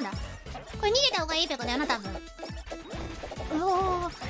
なんだこれ。逃げた方がいいってことやな、多分。うおー。